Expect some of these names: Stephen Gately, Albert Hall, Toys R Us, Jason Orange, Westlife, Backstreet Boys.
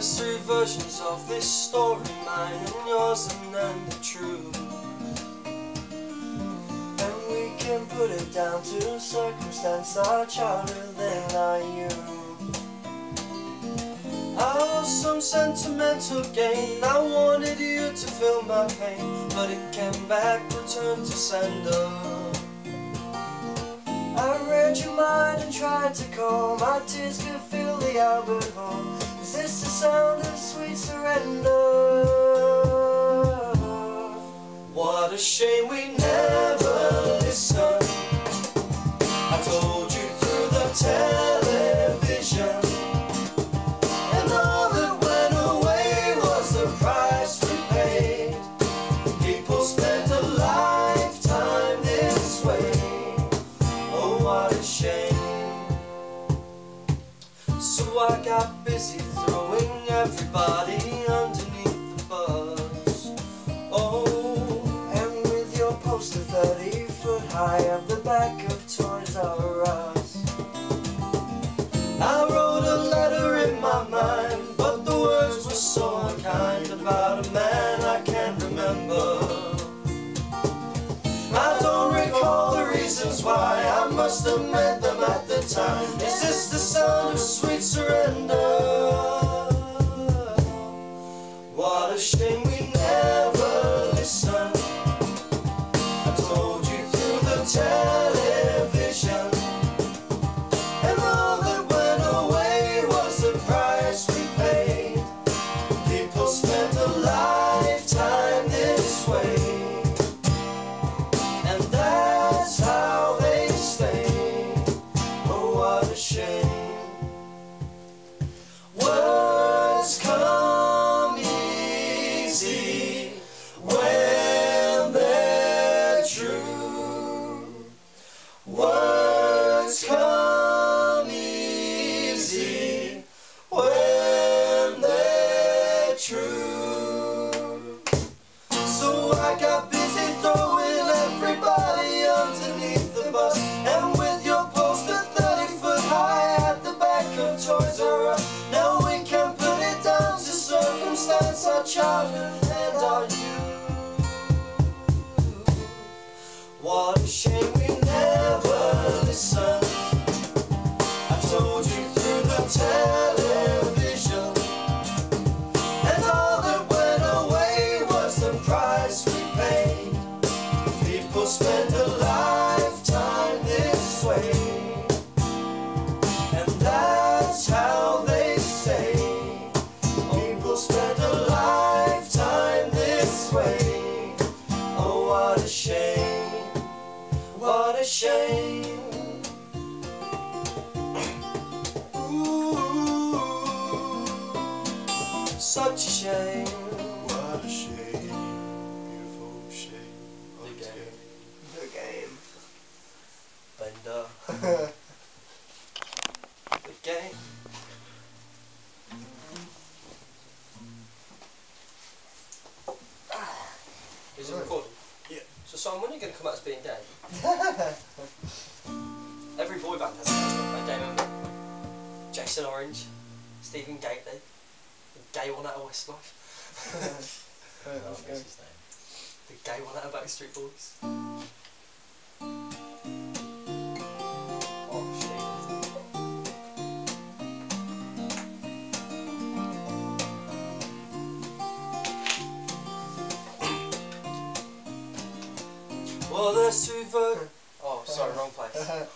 There's three versions of this story, mine and yours and then the truth. And we can put it down to circumstance, our childhood and our youth. Oh, some sentimental gain, I wanted you to feel my pain, but it came back, returned to sender. I read your mind and tried to call, my tears could fill the Albert Hall. Is this the sound of sweet surrender? What a shame we never listened. I told you through the television, and all that went away was the price we paid. People spent a lifetime this way. Oh, what a shame. So I got busy throwing everybody underneath the bus. Oh, and with your poster 30 foot high at the back of Toys R Us, I wrote a letter in my mind, but the words were so unkind about a man I can't remember. I don't recall the reasons why, I must have met them at the time. Is this the sound of sweet surrender? What a shame we never listened. I told you through the television, and all that went away was the price we paid. People spent a lifetime this way, and that's how they stay. Oh, what a shame. Words come when they're true. Words come easy when they're true. So I got busy throwing everybody underneath the bus, and with your poster 30 foot high at the back of Toys R Us. Now we can put it down to circumstance, our childhood and our youth. What a shame we never listened. I told you through the television, and all that went away was the price we paid. People spent a lifetime this way, and that's how they say. People spent a lifetime this way. Oh, what a shame. What a shame. Ooh, such a shame. What a shame. Beautiful shame. The game. The game. Bender. The game. Is it recording? Yeah. So Simon, when are you going to come out as being dead? Every boy band has a gay member. Jason Orange, Stephen Gately, the gay one out of Westlife. Oh, that's his name. The gay one out of Backstreet Boys. Well, there's two votes. Oh, sorry, wrong place.